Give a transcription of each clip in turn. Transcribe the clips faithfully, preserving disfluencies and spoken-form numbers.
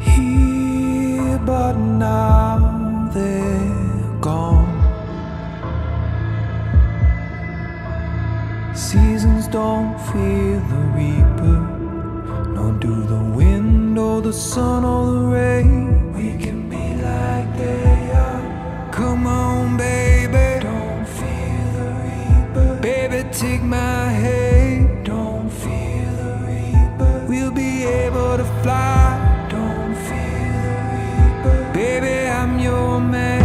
here, but now they're gone. Seasons don't fear the reaper, nor do the wind or the sun or the rain. We can be like they are. Come on, baby, don't fear the reaper. Baby, take my hand, don't fear the reaper. We'll be able to fly, don't fear the reaper. Baby, I'm your man.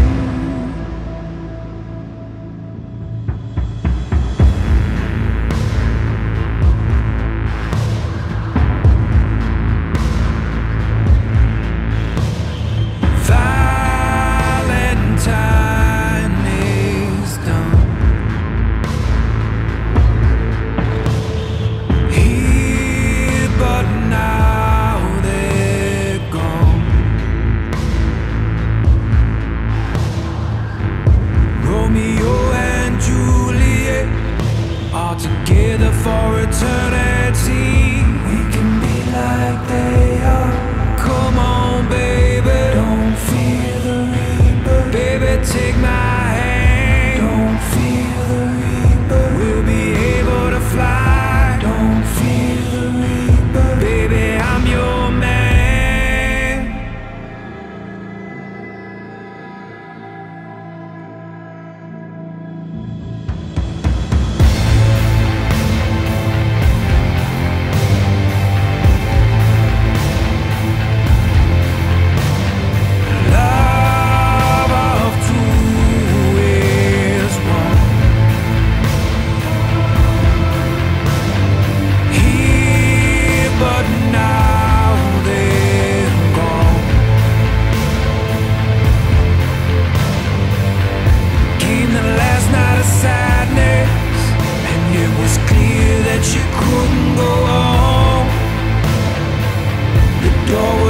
Together for eternity, we can be like they are. Come on, baby, don't fear the reaper. Baby, take my hand, don't fear the reaper. We'll be able to fly, don't fear the reaper. Baby, I'm your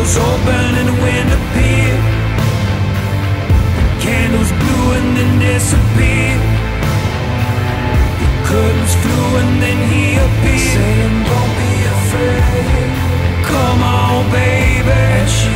open and the wind appeared, the candles blew and then disappeared, the curtains flew and then he appeared, saying don't be afraid, come on baby.